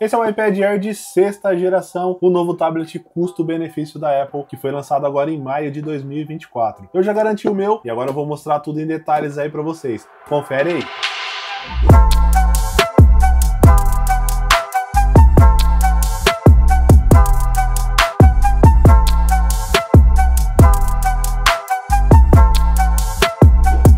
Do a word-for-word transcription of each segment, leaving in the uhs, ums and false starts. Esse é o iPad Air de sexta geração, o novo tablet custo-benefício da Apple, que foi lançado agora em maio de dois mil e vinte e quatro. Eu já garanti o meu e agora eu vou mostrar tudo em detalhes aí para vocês. Confere aí!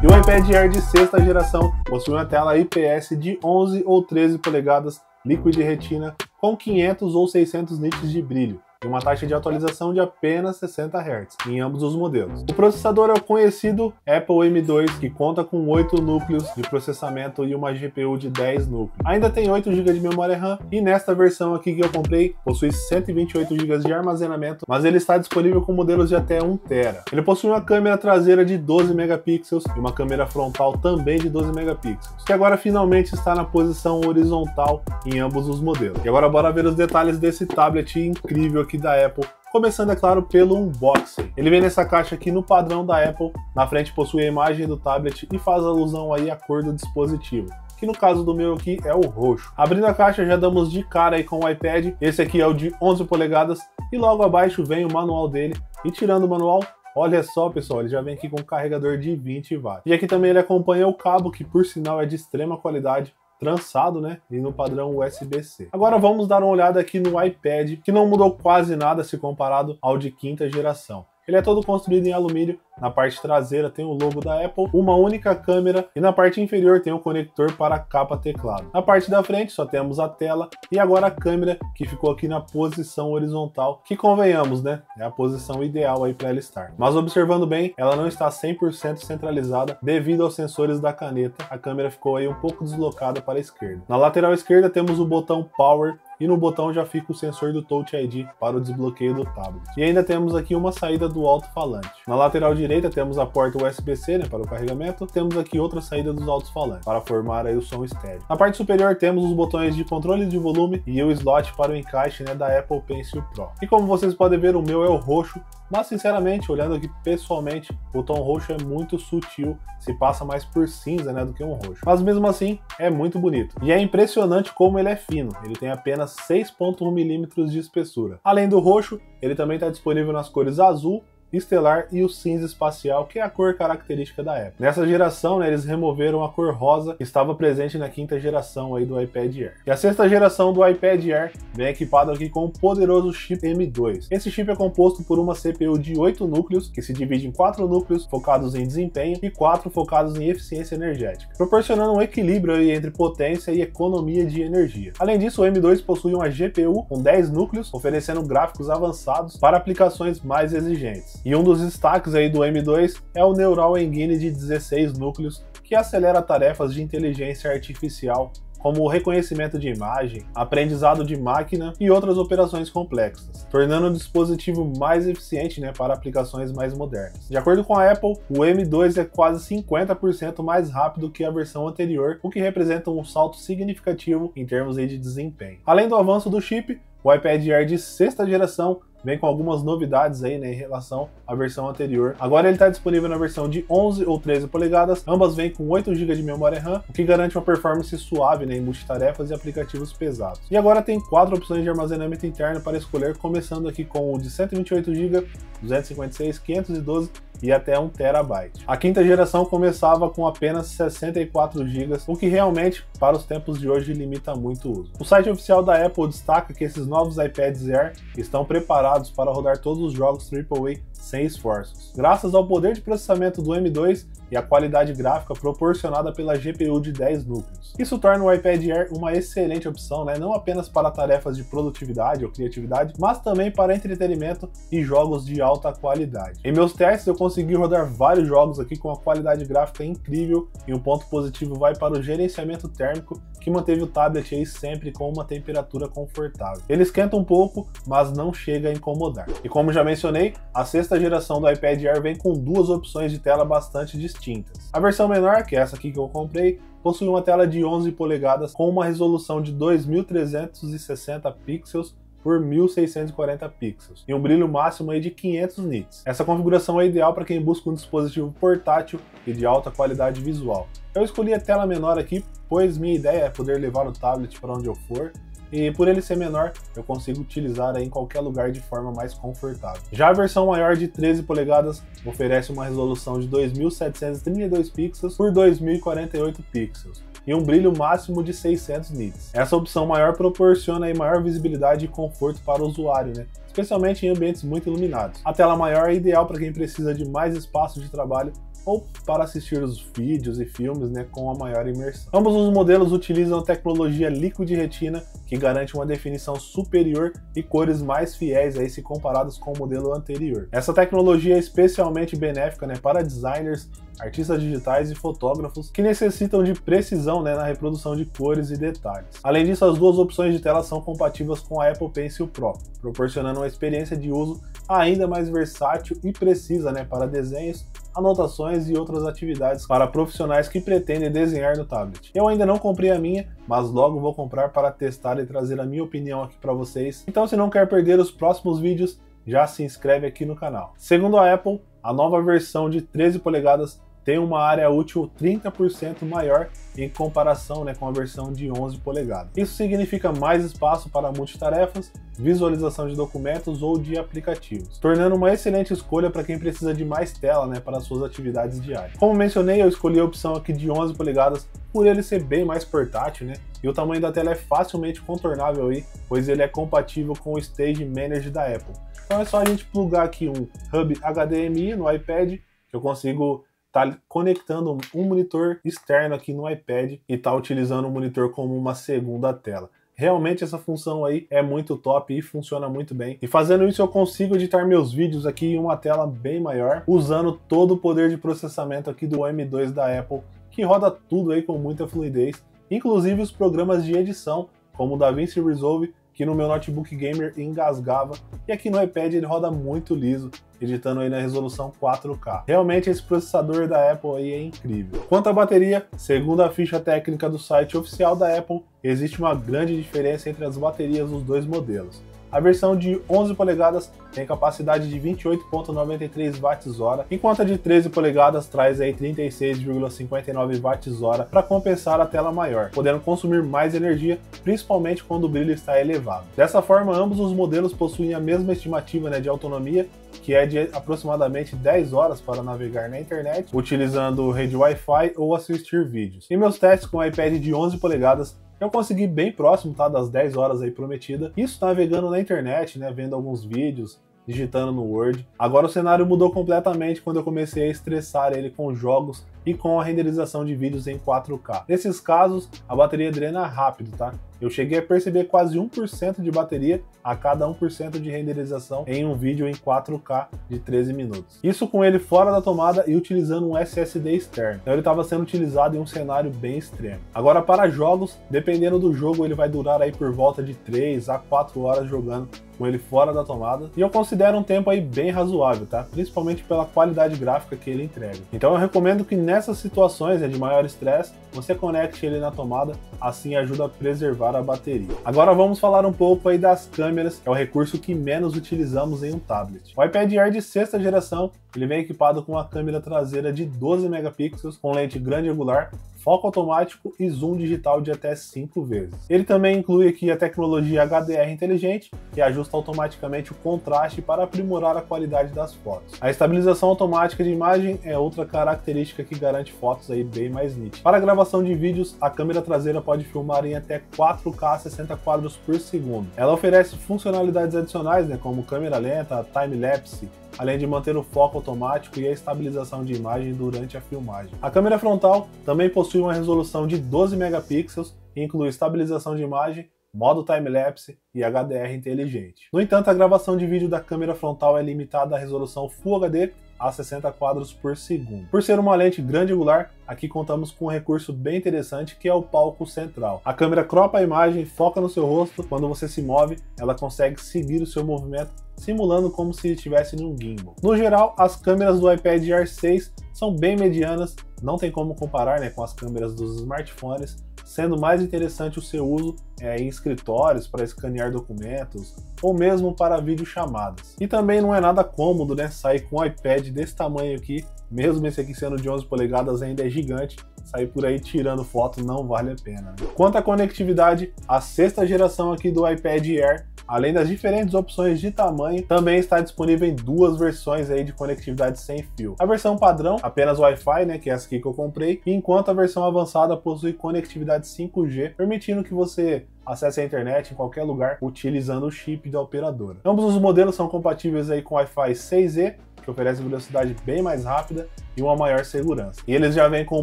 E o iPad Air de sexta geração possui uma tela I P S de onze ou treze polegadas Liquid Retina com quinhentos ou seiscentos nits de brilho e uma taxa de atualização de apenas sessenta hertz em ambos os modelos. O processador é o conhecido Apple M dois, que conta com oito núcleos de processamento e uma G P U de dez núcleos. Ainda tem oito gigas de memória RAM e nesta versão aqui que eu comprei possui cento e vinte e oito gigas de armazenamento, mas ele está disponível com modelos de até um tera. Ele possui uma câmera traseira de doze megapixels e uma câmera frontal também de doze megapixels, que agora finalmente está na posição horizontal em ambos os modelos. E agora bora ver os detalhes desse tablet incrível aqui Aqui da Apple, começando, é claro, pelo unboxing. Ele vem nessa caixa aqui no padrão da Apple, na frente possui a imagem do tablet e faz alusão aí à cor do dispositivo, que no caso do meu aqui é o roxo. Abrindo a caixa já damos de cara aí com o iPad, esse aqui é o de onze polegadas e logo abaixo vem o manual dele, e tirando o manual, olha só, pessoal, ele já vem aqui com um carregador de vinte watts. E aqui também ele acompanha o cabo, que por sinal é de extrema qualidade, trançado, né? E no padrão U S B C. Agora vamos dar uma olhada aqui no iPad, que não mudou quase nada se comparado ao de quinta geração. Ele é todo construído em alumínio, na parte traseira tem o logo da Apple, uma única câmera e na parte inferior tem o conector para capa teclado. Na parte da frente só temos a tela e agora a câmera, que ficou aqui na posição horizontal, que convenhamos, né? É a posição ideal aí para ela estar. Mas observando bem, ela não está cem por cento centralizada devido aos sensores da caneta, a câmera ficou aí um pouco deslocada para a esquerda. Na lateral esquerda temos o botão Power, e no botão já fica o sensor do Touch I D para o desbloqueio do tablet. E ainda temos aqui uma saída do alto-falante. Na lateral direita temos a porta U S B C, né, para o carregamento, temos aqui outra saída dos alto-falantes, para formar aí o som estéreo. Na parte superior temos os botões de controle de volume e o slot para o encaixe, né, da Apple Pencil Pro. E como vocês podem ver, o meu é o roxo, mas sinceramente, olhando aqui pessoalmente, o tom roxo é muito sutil, se passa mais por cinza, né, do que um roxo. Mas mesmo assim, é muito bonito. E é impressionante como ele é fino, ele tem apenas seis vírgula um milímetros de espessura. Além do roxo, ele também está disponível nas cores azul, estelar e o cinza espacial, que é a cor característica da Apple. Nessa geração, né, eles removeram a cor rosa que estava presente na quinta geração aí do iPad Air. E a sexta geração do iPad Air vem equipada aqui com o poderoso chip M dois. Esse chip é composto por uma C P U de oito núcleos, que se divide em quatro núcleos focados em desempenho e quatro focados em eficiência energética, proporcionando um equilíbrio aí entre potência e economia de energia. Além disso, o M dois possui uma G P U com dez núcleos, oferecendo gráficos avançados para aplicações mais exigentes. E um dos destaques aí do M dois é o Neural Engine de dezesseis núcleos, que acelera tarefas de inteligência artificial, como o reconhecimento de imagem, aprendizado de máquina e outras operações complexas, tornando o dispositivo mais eficiente, né, para aplicações mais modernas. De acordo com a Apple, o M dois é quase cinquenta por cento mais rápido que a versão anterior, o que representa um salto significativo em termos aí de desempenho. Além do avanço do chip, o iPad Air de sexta geração vem com algumas novidades aí, né, em relação à versão anterior. Agora ele está disponível na versão de onze ou treze polegadas, ambas vêm com oito gigas de memória RAM, o que garante uma performance suave, né, em multitarefas e aplicativos pesados. E agora tem quatro opções de armazenamento interno para escolher, começando aqui com o de cento e vinte e oito gigas, duzentos e cinquenta e seis, quinhentos e doze e até um terabyte. A quinta geração começava com apenas sessenta e quatro gigas, o que realmente, para os tempos de hoje, limita muito o uso. O site oficial da Apple destaca que esses novos iPads Air estão preparados para rodar todos os jogos triplo A sem esforços, graças ao poder de processamento do M dois e à qualidade gráfica proporcionada pela G P U de dez núcleos. Isso torna o iPad Air uma excelente opção, né? Não apenas para tarefas de produtividade ou criatividade, mas também para entretenimento e jogos de alta qualidade. Em meus testes eu consegui rodar vários jogos aqui com uma qualidade gráfica incrível, e um ponto positivo vai para o gerenciamento térmico, que manteve o tablet aí sempre com uma temperatura confortável. Ele esquenta um pouco, mas não chega a incomodar. E como já mencionei, a sexta geração do iPad Air vem com duas opções de tela bastante distintas. A versão menor, que é essa aqui que eu comprei, possui uma tela de onze polegadas com uma resolução de dois mil trezentos e sessenta pixels por mil seiscentos e quarenta pixels e um brilho máximo aí de quinhentos nits. Essa configuração é ideal para quem busca um dispositivo portátil e de alta qualidade visual. Eu escolhi a tela menor aqui, pois minha ideia é poder levar o tablet para onde eu for e por ele ser menor, eu consigo utilizar aí em qualquer lugar de forma mais confortável. Já a versão maior de treze polegadas oferece uma resolução de dois mil setecentos e trinta e dois pixels por dois mil e quarenta e oito pixels e um brilho máximo de seiscentos nits. Essa opção maior proporciona aí maior visibilidade e conforto para o usuário, né? Especialmente em ambientes muito iluminados. A tela maior é ideal para quem precisa de mais espaço de trabalho ou para assistir os vídeos e filmes, né, com a maior imersão. Ambos os modelos utilizam a tecnologia Liquid Retina, que garante uma definição superior e cores mais fiéis aí se comparados com o modelo anterior. Essa tecnologia é especialmente benéfica, né, para designers, artistas digitais e fotógrafos que necessitam de precisão, né, na reprodução de cores e detalhes. Além disso, as duas opções de tela são compatíveis com a Apple Pencil Pro, proporcionando uma experiência de uso ainda mais versátil e precisa, né, para desenhos, anotações e outras atividades para profissionais que pretendem desenhar no tablet. Eu ainda não comprei a minha, mas logo vou comprar para testar e trazer a minha opinião aqui para vocês. Então, se não quer perder os próximos vídeos, já se inscreve aqui no canal. Segundo a Apple, a nova versão de treze polegadas tem uma área útil trinta por cento maior em comparação, né, com a versão de onze polegadas. Isso significa mais espaço para multitarefas, visualização de documentos ou de aplicativos, tornando uma excelente escolha para quem precisa de mais tela, né, para suas atividades diárias. Como mencionei, eu escolhi a opção aqui de onze polegadas por ele ser bem mais portátil, né, e o tamanho da tela é facilmente contornável aí, pois ele é compatível com o Stage Manager da Apple. Então é só a gente plugar aqui um hub H D M I no iPad, que eu consigo tá conectando um monitor externo aqui no iPad e tá utilizando o monitor como uma segunda tela. Realmente essa função aí é muito top e funciona muito bem. E fazendo isso eu consigo editar meus vídeos aqui em uma tela bem maior, usando todo o poder de processamento aqui do M dois da Apple, que roda tudo aí com muita fluidez, inclusive os programas de edição, como o DaVinci Resolve, que no meu notebook gamer engasgava, e aqui no iPad ele roda muito liso, editando aí na resolução quatro K. Realmente esse processador da Apple aí é incrível. Quanto à bateria, segundo a ficha técnica do site oficial da Apple, existe uma grande diferença entre as baterias dos dois modelos. A versão de onze polegadas tem capacidade de vinte e oito vírgula noventa e três watts hora, enquanto a de treze polegadas traz aí trinta e seis vírgula cinquenta e nove watts hora para compensar a tela maior, podendo consumir mais energia, principalmente quando o brilho está elevado. Dessa forma, ambos os modelos possuem a mesma estimativa, né, de autonomia, que é de aproximadamente dez horas para navegar na internet, utilizando rede Wi-Fi ou assistir vídeos. Em meus testes com o iPad de onze polegadas, eu consegui bem próximo, tá, das dez horas aí prometida, isso navegando na internet, né, vendo alguns vídeos, digitando no Word. Agora o cenário mudou completamente quando eu comecei a estressar ele com jogos e com a renderização de vídeos em quatro K. Nesses casos, a bateria drena rápido, tá? Eu cheguei a perceber quase um por cento de bateria a cada um por cento de renderização em um vídeo em quatro K de treze minutos. Isso com ele fora da tomada e utilizando um S S D externo. Então ele estava sendo utilizado em um cenário bem extremo. Agora para jogos, dependendo do jogo, ele vai durar aí por volta de três a quatro horas jogando com ele fora da tomada. E eu considero um tempo aí bem razoável, tá? Principalmente pela qualidade gráfica que ele entrega. Então eu recomendo que nessas situações, né, de maior estresse, você conecte ele na tomada, assim ajuda a preservar a bateria. Agora vamos falar um pouco aí das câmeras, é o recurso que menos utilizamos em um tablet. O iPad Air de sexta geração, ele vem equipado com uma câmera traseira de doze megapixels, com lente grande angular, foco automático e zoom digital de até cinco vezes. Ele também inclui aqui a tecnologia H D R inteligente, que ajusta automaticamente o contraste para aprimorar a qualidade das fotos. A estabilização automática de imagem é outra característica que garante fotos aí bem mais nítidas. Para a gravação de vídeos, a câmera traseira pode filmar em até quatro K a sessenta quadros por segundo. Ela oferece funcionalidades adicionais, né, como câmera lenta, time-lapse, além de manter o foco automático e a estabilização de imagem durante a filmagem. A câmera frontal também possui uma resolução de doze megapixels e inclui estabilização de imagem, modo time-lapse e H D R inteligente. No entanto, a gravação de vídeo da câmera frontal é limitada à resolução Full H D a sessenta quadros por segundo. Por ser uma lente grande angular, aqui contamos com um recurso bem interessante que é o palco central. A câmera cropa a imagem, foca no seu rosto, quando você se move, ela consegue seguir o seu movimento, simulando como se estivesse em um gimbal. No geral, as câmeras do iPad Air seis são bem medianas, não tem como comparar, né, com as câmeras dos smartphones, sendo mais interessante o seu uso é, em escritórios para escanear documentos ou mesmo para videochamadas. E também não é nada cômodo, né, sair com um iPad desse tamanho aqui, mesmo esse aqui sendo de onze polegadas ainda é gigante, sair por aí tirando foto não vale a pena. Né? Quanto à conectividade, a sexta geração aqui do iPad Air, além das diferentes opções de tamanho, também está disponível em duas versões aí de conectividade sem fio. A versão padrão, apenas Wi-Fi, né, que é essa aqui que eu comprei, enquanto a versão avançada possui conectividade cinco G, permitindo que você acesse a internet em qualquer lugar utilizando o chip da operadora. Ambos os modelos são compatíveis aí com Wi-Fi seis E, que oferece velocidade bem mais rápida e uma maior segurança. E eles já vêm com o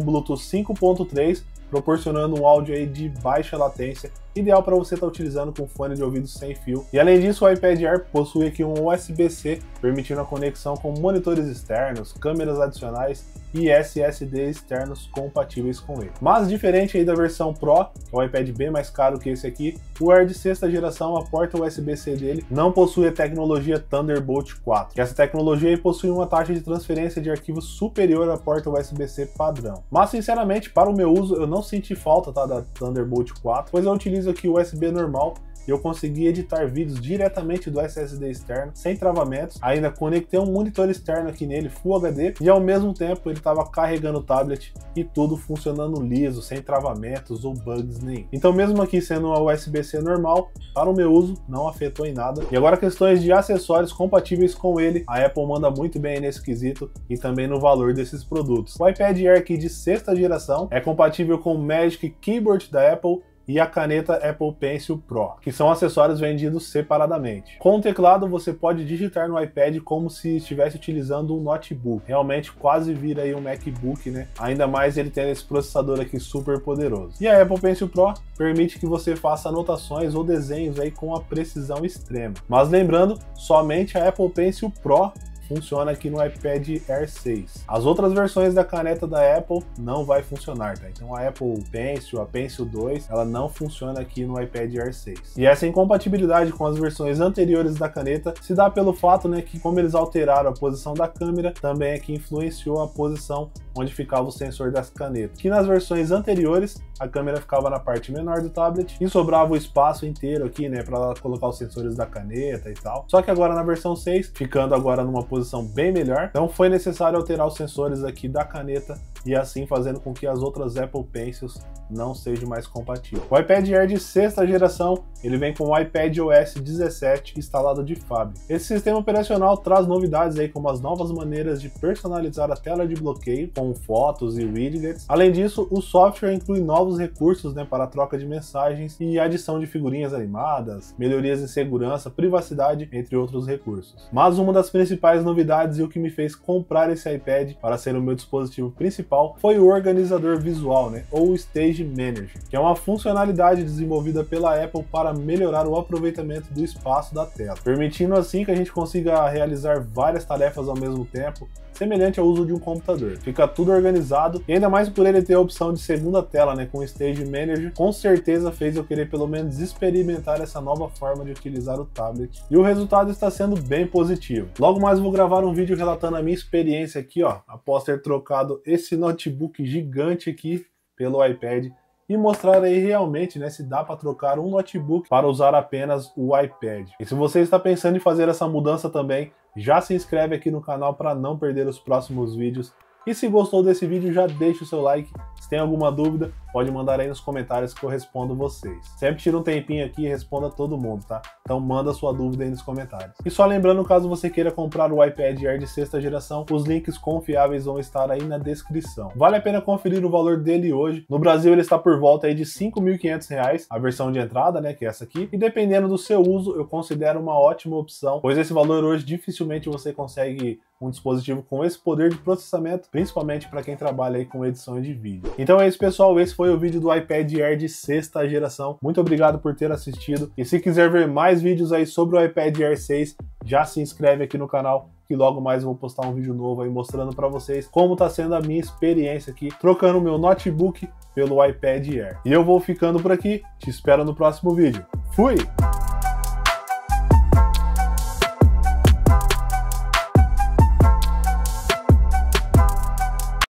Bluetooth cinco ponto três, proporcionando um áudio aí de baixa latência, ideal para você estar utilizando com fone de ouvido sem fio. E além disso, o iPad Air possui aqui um U S B C, permitindo a conexão com monitores externos, câmeras adicionais e S S D externos compatíveis com ele. Mas diferente aí da versão Pro, que é um iPad bem mais caro que esse aqui, o Air de sexta geração, a porta U S B C dele, não possui a tecnologia Thunderbolt quatro. E essa tecnologia aí possui uma taxa de transferência de arquivos superior à porta U S B C padrão. Mas sinceramente, para o meu uso, eu não senti falta, tá, da Thunderbolt quatro, pois eu utilizo aqui o U S B normal. Eu consegui editar vídeos diretamente do S S D externo, sem travamentos, ainda conectei um monitor externo aqui nele, Full H D, e ao mesmo tempo ele estava carregando o tablet e tudo funcionando liso, sem travamentos ou bugs nenhum. Então mesmo aqui sendo uma U S B C normal, para o meu uso não afetou em nada. E agora questões de acessórios compatíveis com ele, a Apple manda muito bem nesse quesito e também no valor desses produtos. O iPad Air aqui de sexta geração é compatível com o Magic Keyboard da Apple e a caneta Apple Pencil Pro, que são acessórios vendidos separadamente. Com o teclado você pode digitar no iPad como se estivesse utilizando um notebook, realmente quase vira aí um MacBook, né? Ainda mais ele tendo esse processador aqui super poderoso. E a Apple Pencil Pro permite que você faça anotações ou desenhos aí com a precisão extrema. Mas lembrando, somente a Apple Pencil Pro funciona aqui no iPad Air seis. As outras versões da caneta da Apple não vai funcionar, tá? Então a Apple Pencil, a Pencil dois, ela não funciona aqui no iPad Air seis. E essa incompatibilidade com as versões anteriores da caneta se dá pelo fato, né, que como eles alteraram a posição da câmera, também aqui influenciou a posição onde ficava o sensor das canetas. Que nas versões anteriores, a câmera ficava na parte menor do tablet e sobrava o espaço inteiro aqui, né, para colocar os sensores da caneta e tal. Só que agora na versão seis, ficando agora numa posição posição bem melhor, então foi necessário alterar os sensores aqui da caneta e assim fazendo com que as outras Apple Pencils não sejam mais compatíveis. O iPad Air de sexta geração, ele vem com o iPadOS dezessete instalado de fábrica. Esse sistema operacional traz novidades aí como as novas maneiras de personalizar a tela de bloqueio com fotos e widgets. Além disso, o software inclui novos recursos, né, para a troca de mensagens e adição de figurinhas animadas, melhorias em segurança, privacidade, entre outros recursos. Mas uma das principais novidades e o que me fez comprar esse iPad para ser o meu dispositivo principal foi o organizador visual, né, ou Stage Manager, que é uma funcionalidade desenvolvida pela Apple para melhorar o aproveitamento do espaço da tela, permitindo assim que a gente consiga realizar várias tarefas ao mesmo tempo, semelhante ao uso de um computador. Fica tudo organizado e ainda mais por ele ter a opção de segunda tela, né, com o Stage Manager, com certeza fez eu querer pelo menos experimentar essa nova forma de utilizar o tablet. E o resultado está sendo bem positivo. Logo mais vou gravar um vídeo relatando a minha experiência aqui, ó, após ter trocado esse notebook gigante aqui pelo iPad e mostrar aí realmente, né, se dá para trocar um notebook para usar apenas o iPad. E se você está pensando em fazer essa mudança também, já se inscreve aqui no canal para não perder os próximos vídeos. E se gostou desse vídeo, já deixa o seu like. Se tem alguma dúvida, pode mandar aí nos comentários que eu respondo vocês. Sempre tira um tempinho aqui e responda todo mundo, tá? Então manda sua dúvida aí nos comentários. E só lembrando, caso você queira comprar o iPad Air de sexta geração, os links confiáveis vão estar aí na descrição. Vale a pena conferir o valor dele hoje. No Brasil ele está por volta aí de cinco mil e quinhentos reais, a versão de entrada, né, que é essa aqui. E dependendo do seu uso, eu considero uma ótima opção, pois esse valor hoje dificilmente você consegue um dispositivo com esse poder de processamento, principalmente para quem trabalha aí com edição de vídeo. Então é isso, pessoal, esse foi o vídeo do iPad Air de sexta geração. Muito obrigado por ter assistido e se quiser ver mais vídeos aí sobre o iPad Air seis, já se inscreve aqui no canal que logo mais eu vou postar um vídeo novo aí mostrando para vocês como tá sendo a minha experiência aqui trocando o meu notebook pelo iPad Air. E eu vou ficando por aqui, te espero no próximo vídeo. Fui!